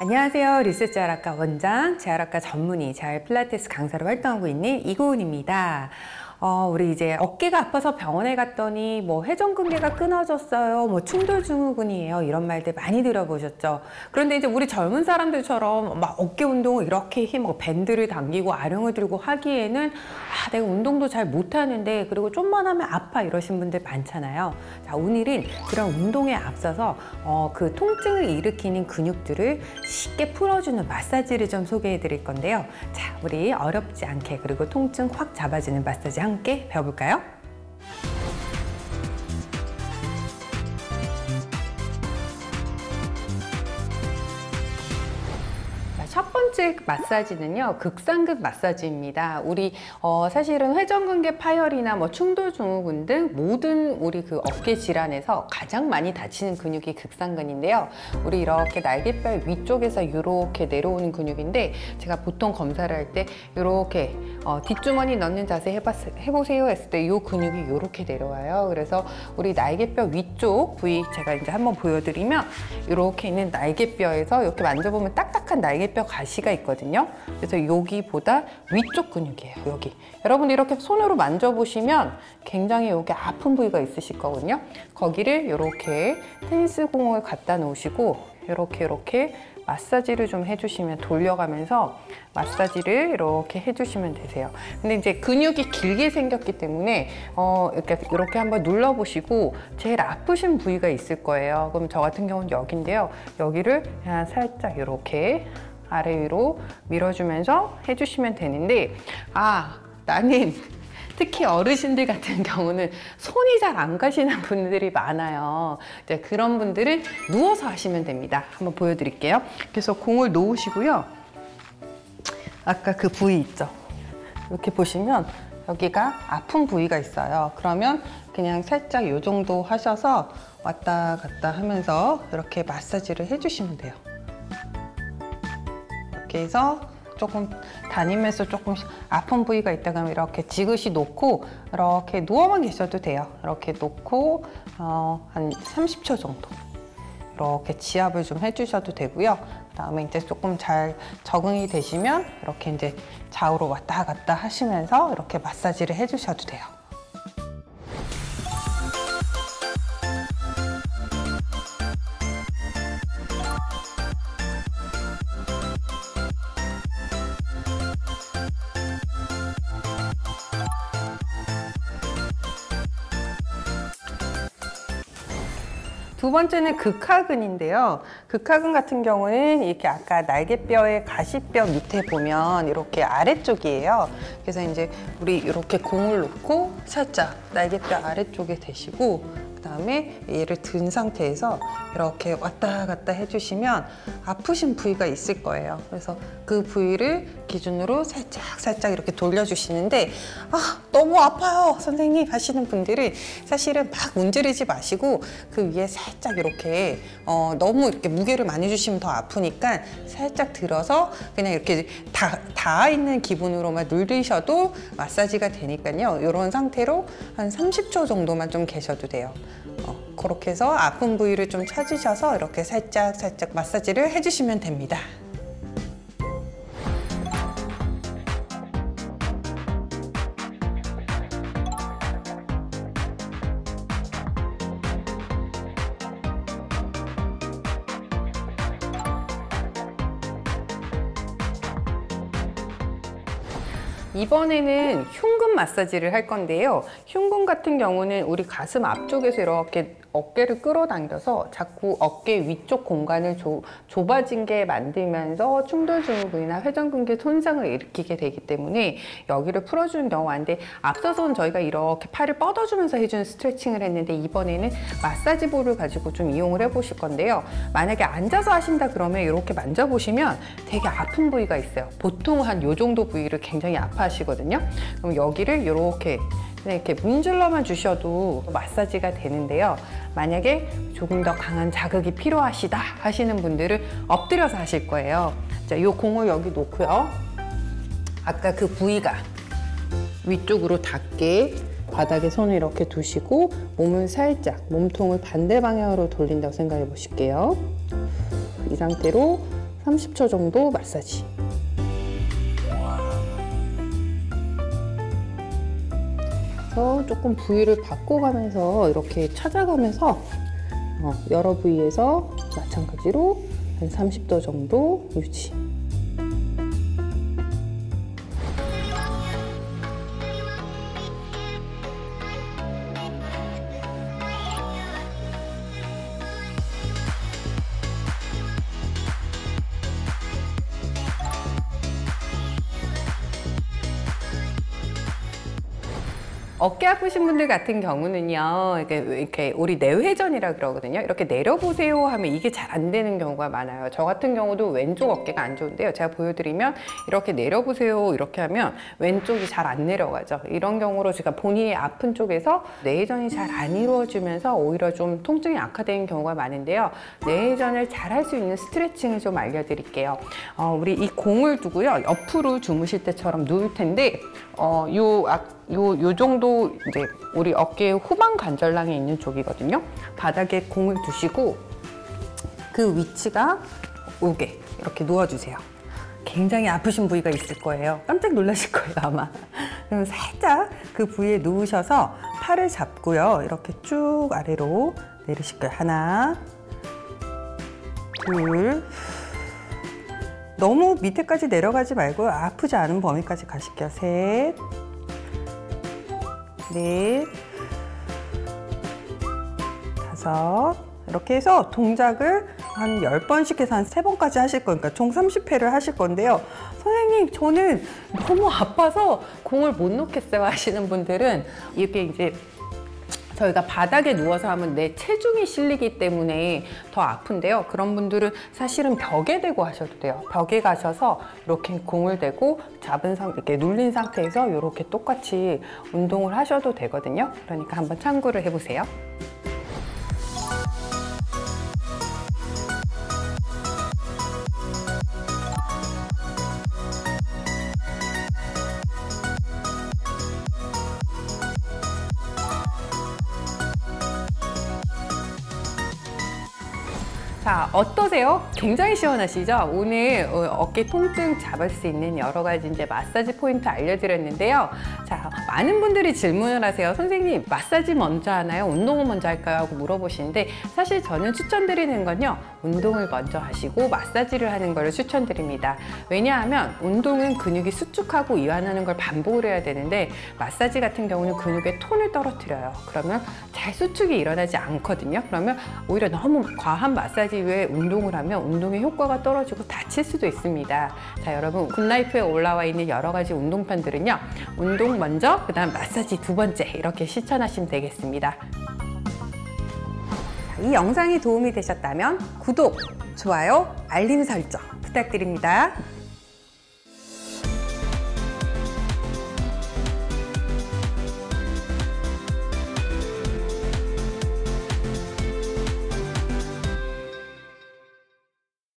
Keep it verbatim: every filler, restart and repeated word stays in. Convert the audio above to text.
안녕하세요. 리셋재활의학과 원장, 재활학과 전문의, 재활플라테스 강사로 활동하고 있는 이고은입니다. 어, 우리 이제 어깨가 아파서 병원에 갔더니 뭐 회전근개가 끊어졌어요, 뭐 충돌증후군이에요, 이런 말들 많이 들어보셨죠. 그런데 이제 우리 젊은 사람들처럼 막 어깨 운동을 이렇게 힘, 뭐 밴드를 당기고 아령을 들고 하기에는 아, 내가 운동도 잘 못하는데 그리고 좀만 하면 아파, 이러신 분들 많잖아요. 자, 오늘은 그런 운동에 앞서서 어, 그 통증을 일으키는 근육들을 쉽게 풀어주는 마사지를 좀 소개해 드릴 건데요. 자, 우리 어렵지 않게 그리고 통증 확 잡아주는 마사지 함께 배워볼까요? 첫 번째 마사지는요, 극상근 마사지입니다. 우리 어, 사실은 회전근개 파열이나 뭐 충돌증후군 등 모든 우리 그 어깨 질환에서 가장 많이 다치는 근육이 극상근인데요. 우리 이렇게 날개뼈 위쪽에서 이렇게 내려오는 근육인데, 제가 보통 검사를 할 때 이렇게 어, 뒷주머니 넣는 자세 해봤, 해보세요 했을 때 이 근육이 이렇게 내려와요. 그래서 우리 날개뼈 위쪽 부위 제가 이제 한번 보여드리면, 이렇게 있는 날개뼈에서 이렇게 만져보면 딱딱한 날개뼈 가시가 있거든요. 그래서 여기보다 위쪽 근육이에요, 여기. 여러분 이렇게 손으로 만져보시면 굉장히 여기 아픈 부위가 있으실 거거든요. 거기를 이렇게 테니스 공을 갖다 놓으시고 이렇게 이렇게 마사지를 좀 해주시면, 돌려가면서 마사지를 이렇게 해주시면 되세요. 근데 이제 근육이 길게 생겼기 때문에 어, 이렇게, 이렇게 한번 눌러보시고 제일 아프신 부위가 있을 거예요. 그럼 저 같은 경우는 여기인데요. 여기를 그냥 살짝 이렇게 아래 위로 밀어주면서 해주시면 되는데, 아, 나는 특히 어르신들 같은 경우는 손이 잘 안 가시는 분들이 많아요. 이제 그런 분들은 누워서 하시면 됩니다. 한번 보여드릴게요. 그래서 공을 놓으시고요. 아까 그 부위 있죠? 이렇게 보시면 여기가 아픈 부위가 있어요. 그러면 그냥 살짝 이 정도 하셔서 왔다 갔다 하면서 이렇게 마사지를 해주시면 돼요. 이렇게 해서 조금 다니면서 조금 아픈 부위가 있다 그러면 이렇게 지그시 놓고, 이렇게 누워만 계셔도 돼요. 이렇게 놓고 어, 한 삼십 초 정도 이렇게 지압을 좀 해주셔도 되고요. 그 다음에 이제 조금 잘 적응이 되시면 이렇게 이제 좌우로 왔다 갔다 하시면서 이렇게 마사지를 해주셔도 돼요. 두 번째는 극하근인데요. 극하근 같은 경우는 이렇게 아까 날개뼈의 가시뼈 밑에 보면 이렇게 아래쪽이에요. 그래서 이제 우리 이렇게 공을 놓고 살짝 날개뼈 아래쪽에 대시고, 그 다음에 얘를 든 상태에서 이렇게 왔다 갔다 해주시면 아프신 부위가 있을 거예요. 그래서 그 부위를 기준으로 살짝 살짝 이렇게 돌려주시는데, 아, 너무 아파요 선생님 하시는 분들은 사실은 막 문지르지 마시고 그 위에 살짝 이렇게 어, 너무 이렇게 무게를 많이 주시면 더 아프니까 살짝 들어서 그냥 이렇게 다, 닿아 있는 기분으로만 누르셔도 마사지가 되니까요. 이런 상태로 한 삼십 초 정도만 좀 계셔도 돼요. 어, 그렇게 해서 아픈 부위를 좀 찾으셔서 이렇게 살짝 살짝 마사지를 해주시면 됩니다. 이번에는 흉근 마사지를 할 건데요. 흉근 같은 경우는 우리 가슴 앞쪽에서 이렇게 어깨를 끌어당겨서 자꾸 어깨 위쪽 공간을 조, 좁아진 게 만들면서 충돌증후군이나 회전근개 손상을 일으키게 되기 때문에 여기를 풀어주는 경우가 많은데, 앞서서는 저희가 이렇게 팔을 뻗어주면서 해주는 스트레칭을 했는데, 이번에는 마사지 볼을 가지고 좀 이용을 해보실 건데요. 만약에 앉아서 하신다 그러면 이렇게 만져보시면 되게 아픈 부위가 있어요. 보통 한 요 정도 부위를 굉장히 아파하시거든요. 그럼 여기를 이렇게 이렇게 문질러만 주셔도 마사지가 되는데요. 만약에 조금 더 강한 자극이 필요하시다 하시는 분들은 엎드려서 하실 거예요. 자, 이 공을 여기 놓고요. 아까 그 부위가 위쪽으로 닿게 바닥에 손을 이렇게 두시고 몸을 살짝, 몸통을 반대 방향으로 돌린다고 생각해 보실게요. 이 상태로 삼십 초 정도 마사지. 그래서 조금 부위를 바꿔가면서 이렇게 찾아가면서 어, 여러 부위에서 마찬가지로 한 삼십 도 정도 유지. 어깨 아프신 분들 같은 경우는요, 이렇게, 이렇게 우리 내회전이라 그러거든요. 이렇게 내려보세요 하면 이게 잘 안 되는 경우가 많아요. 저 같은 경우도 왼쪽 어깨가 안 좋은데요, 제가 보여드리면 이렇게 내려보세요 이렇게 하면 왼쪽이 잘 안 내려가죠. 이런 경우로 제가 본인이 아픈 쪽에서 내회전이 잘 안 이루어지면서 오히려 좀 통증이 악화되는 경우가 많은데요, 내회전을 잘 할 수 있는 스트레칭을 좀 알려드릴게요. 어, 우리 이 공을 두고요, 옆으로 주무실 때처럼 누울 텐데 어, 요 앞 요, 요 정도 이제 우리 어깨 후방 관절랑에 있는 쪽이거든요. 바닥에 공을 두시고 그 위치가 오게 이렇게 누워주세요. 굉장히 아프신 부위가 있을 거예요. 깜짝 놀라실 거예요 아마. 그럼 살짝 그 부위에 누우셔서 팔을 잡고요, 이렇게 쭉 아래로 내리실 거예요. 하나, 둘. 너무 밑에까지 내려가지 말고요, 아프지 않은 범위까지 가실게요. 셋, 넷, 다섯. 이렇게 해서 동작을 한 열 번씩 해서 한 세 번까지 하실 거니까 총 삼십 회를 하실 건데요. 선생님, 저는 너무 아파서 공을 못 놓겠어요 하시는 분들은 이렇게 이제 저희가 바닥에 누워서 하면 내 체중이 실리기 때문에 더 아픈데요, 그런 분들은 사실은 벽에 대고 하셔도 돼요. 벽에 가셔서 이렇게 공을 대고 잡은 상, 이렇게 눌린 상태에서 이렇게 똑같이 운동을 하셔도 되거든요. 그러니까 한번 참고를 해보세요. 자, 어떠세요? 굉장히 시원하시죠? 오늘 어깨 통증 잡을 수 있는 여러 가지 이제 마사지 포인트 알려드렸는데요. 자, 많은 분들이 질문을 하세요. 선생님, 마사지 먼저 하나요? 운동을 먼저 할까요? 하고 물어보시는데, 사실 저는 추천드리는 건요, 운동을 먼저 하시고 마사지를 하는 걸 추천드립니다. 왜냐하면 운동은 근육이 수축하고 이완하는 걸 반복을 해야 되는데, 마사지 같은 경우는 근육의 톤을 떨어뜨려요. 그러면 잘 수축이 일어나지 않거든요. 그러면 오히려 너무 과한 마사지 왜 운동을 하면 운동의 효과가 떨어지고 다칠 수도 있습니다. 자, 여러분, 굿라이프에 올라와 있는 여러 가지 운동편들은요, 운동 먼저, 그 다음 마사지 두 번째 이렇게 실천하시면 되겠습니다. 이 영상이 도움이 되셨다면 구독, 좋아요, 알림 설정 부탁드립니다.